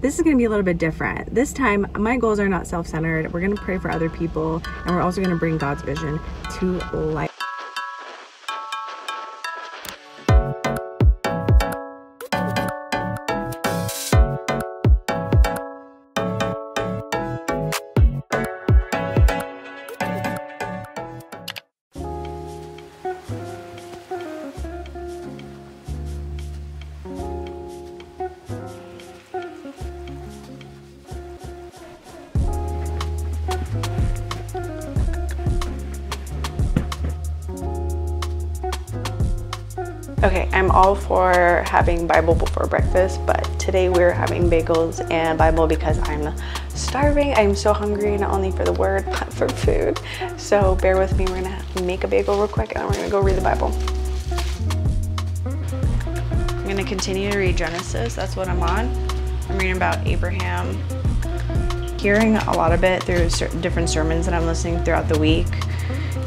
This is going to be a little bit different. This time, my goals are not self-centered. We're going to pray for other people, and we're also going to bring God's vision to life. Okay, I'm all for having Bible before breakfast, but today we're having bagels and Bible because I'm starving. I'm so hungry, not only for the word, but for food. So bear with me, we're gonna make a bagel real quick and we're gonna go read the Bible. I'm gonna continue to read Genesis, that's what I'm on. I'm reading about Abraham. Hearing a lot of it through different sermons that I'm listening throughout the week.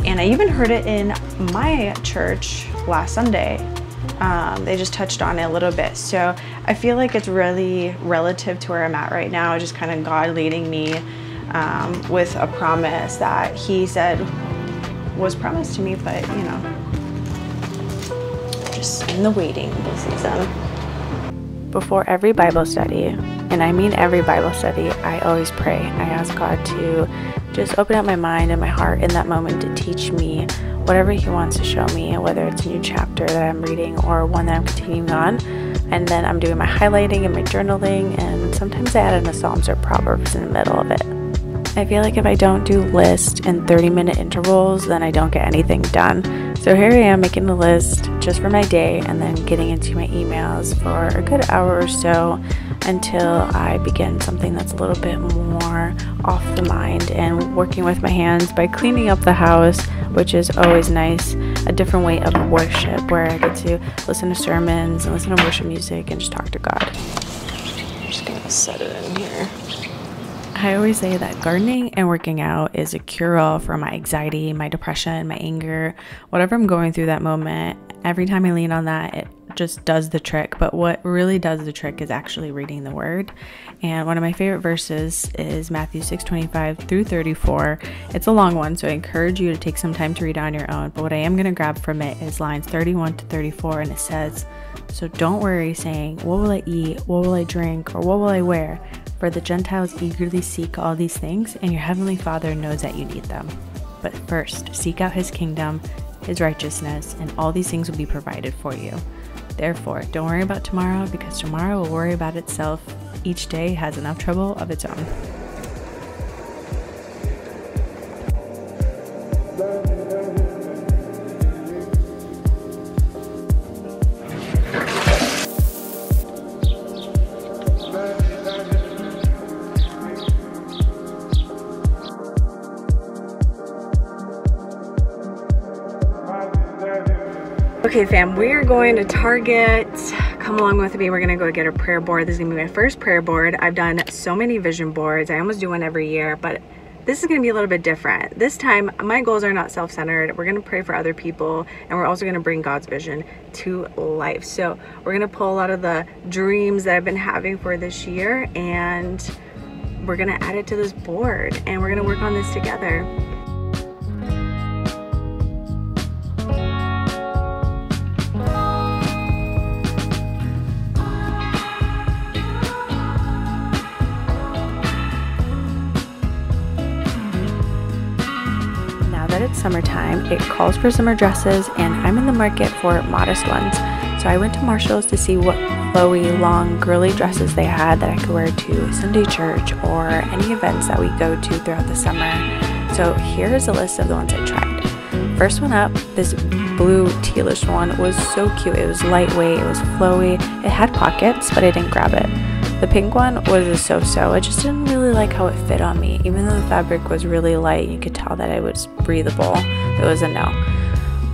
And I even heard it in my church last Sunday. They just touched on it a little bit. So I feel like it's really relative to where I'm at right now, just kind of God leading me with a promise that he said was promised to me, but you know, just in the waiting season. Before every Bible study, and I mean every Bible study, I always pray. I ask God to just open up my mind and my heart in that moment to teach me whatever he wants to show me, whether it's a new chapter that I'm reading or one that I'm continuing on. And then I'm doing my highlighting and my journaling, and sometimes I add in the Psalms or Proverbs in the middle of it. I feel like if I don't do lists in 30-minute intervals, then I don't get anything done. So here I am making the list just for my day and then getting into my emails for a good hour or so until I begin something that's a little bit more off the mind and working with my hands by cleaning up the house, which is always nice, a different way of worship where I get to listen to sermons and listen to worship music and just talk to God. I'm just gonna set it in here. I always say that gardening and working out is a cure-all for my anxiety, my depression, my anger, whatever I'm going through that moment. Every time I lean on that, it just does the trick. But what really does the trick is actually reading the word. And one of my favorite verses is Matthew 6:25 through 34. It's a long one, so I encourage you to take some time to read on your own. But what I am going to grab from it is lines 31 to 34, and it says, "So don't worry saying, what will I eat? What will I drink? Or what will I wear? For the Gentiles eagerly seek all these things, and your heavenly Father knows that you need them. But first, seek out his kingdom, his righteousness, and all these things will be provided for you. Therefore, don't worry about tomorrow, because tomorrow will worry about itself. Each day has enough trouble of its own." Okay fam, we're going to Target. Come along with me. We're gonna go get a prayer board. This is gonna be my first prayer board. I've done so many vision boards. I almost do one every year, but this is gonna be a little bit different. This time, my goals are not self-centered. We're gonna pray for other people, and we're also gonna bring God's vision to life. So we're gonna pull a lot of the dreams that I've been having for this year, and we're gonna add it to this board, and we're gonna work on this together. Summertime, it calls for summer dresses, and I'm in the market for modest ones. So I went to Marshall's to see what flowy, long, girly dresses they had that I could wear to Sunday church or any events that we go to throughout the summer. So here's a list of the ones I tried. First one up, this blue tealish one was so cute. It was lightweight, it was flowy, it had pockets, but I didn't grab it. The pink one was a so-so. I just didn't really like how it fit on me. Even though the fabric was really light, you could tell that it was breathable. It was a no.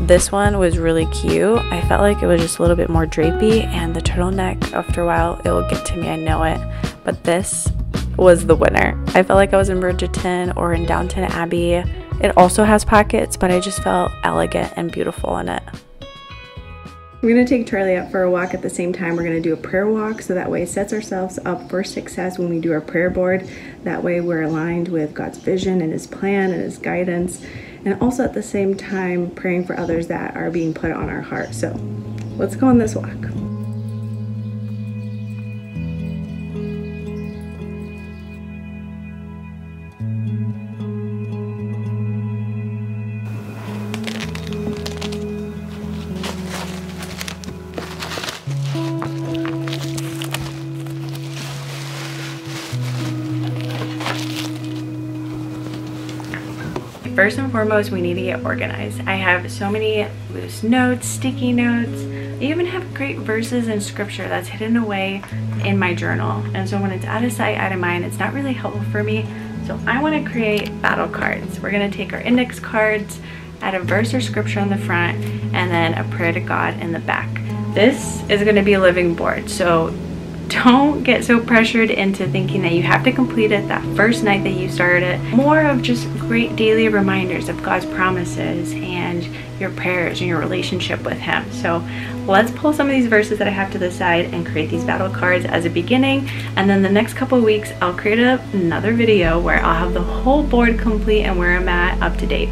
This one was really cute. I felt like it was just a little bit more drapey, and the turtleneck, after a while, it will get to me, I know it. But this was the winner. I felt like I was in Bridgerton or in Downton Abbey. It also has pockets, but I just felt elegant and beautiful in it. We're going to take Charlie out for a walk at the same time. We're going to do a prayer walk, so that way it sets ourselves up for success when we do our prayer board. That way we're aligned with God's vision and His plan and His guidance, and also at the same time praying for others that are being put on our heart. So let's go on this walk. First and foremost, we need to get organized. I have so many loose notes, sticky notes. I even have great verses in scripture that's hidden away in my journal. And so when it's out of sight, out of mind, it's not really helpful for me. So I want to create battle cards. We're going to take our index cards, add a verse or scripture on the front, and then a prayer to God in the back. This is going to be a living board. So don't get so pressured into thinking that you have to complete it that first night that you started it. More of just great daily reminders of God's promises and your prayers and your relationship with Him. So let's pull some of these verses that I have to the side and create these battle cards as a beginning. And then the next couple of weeks, I'll create another video where I'll have the whole board complete and where I'm at up to date.